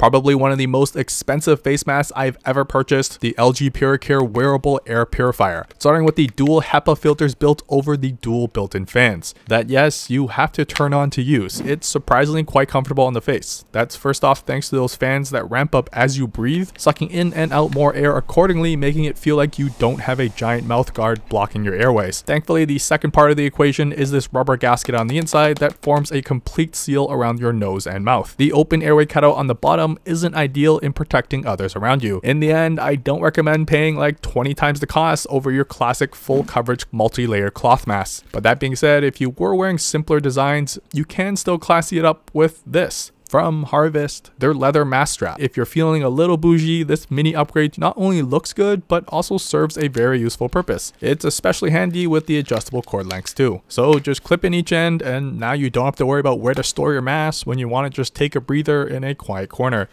Probably one of the most expensive face masks I've ever purchased, the LG PuriCare Wearable Air Purifier, starting with the dual HEPA filters built over the dual built-in fans that, yes, you have to turn on to use. It's surprisingly quite comfortable on the face. That's first off thanks to those fans that ramp up as you breathe, sucking in and out more air accordingly, making it feel like you don't have a giant mouth guard blocking your airways. Thankfully, the second part of the equation is this rubber gasket on the inside that forms a complete seal around your nose and mouth. The open airway cutout on the bottom isn't ideal in protecting others around you. In the end, I don't recommend paying like 20 times the cost over your classic full coverage multi-layer cloth mask. But that being said, if you were wearing simpler designs, you can still classy it up with this. From Harvest, their leather mask strap. If you're feeling a little bougie, this mini upgrade not only looks good, but also serves a very useful purpose. It's especially handy with the adjustable cord lengths too. So just clip in each end and now you don't have to worry about where to store your mask when you want to just take a breather in a quiet corner.